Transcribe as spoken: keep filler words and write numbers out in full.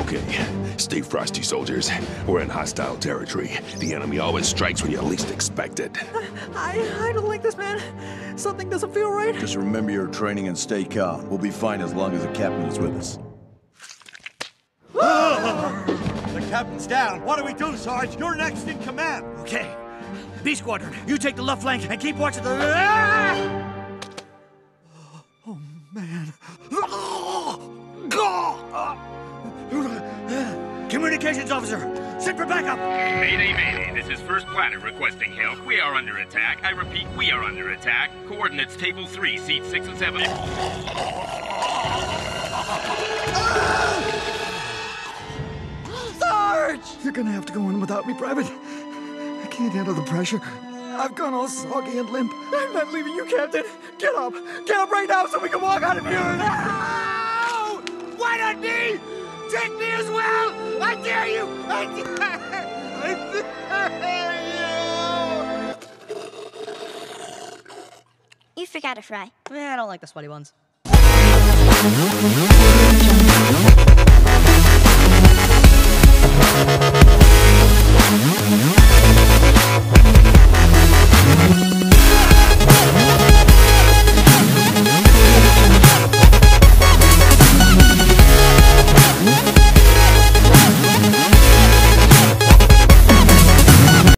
Okay, stay frosty, soldiers. We're in hostile territory. The enemy always strikes when you least expect it. I, I don't like this, man. Something doesn't feel right. Just remember your training and stay calm. We'll be fine as long as the captain is with us. Ah! The captain's down. What do we do, Sarge? You're next in command. Okay. B Squadron, you take the left flank and keep watching the... Ah! Oh, man. Communications officer, send for backup! Mayday, mayday, this is First Platter requesting help. We are under attack. I repeat, we are under attack. Coordinates table three, seat six and seven. Sarge! You're gonna have to go in without me, Private. I can't handle the pressure. I've gone all soggy and limp. I'm not leaving you, Captain. Get up! Get up right now so we can walk out of here! No! Why not me? Take me as well! I dare you! I dare, I dare you! You forgot a fry. Eh, I don't like the sweaty ones.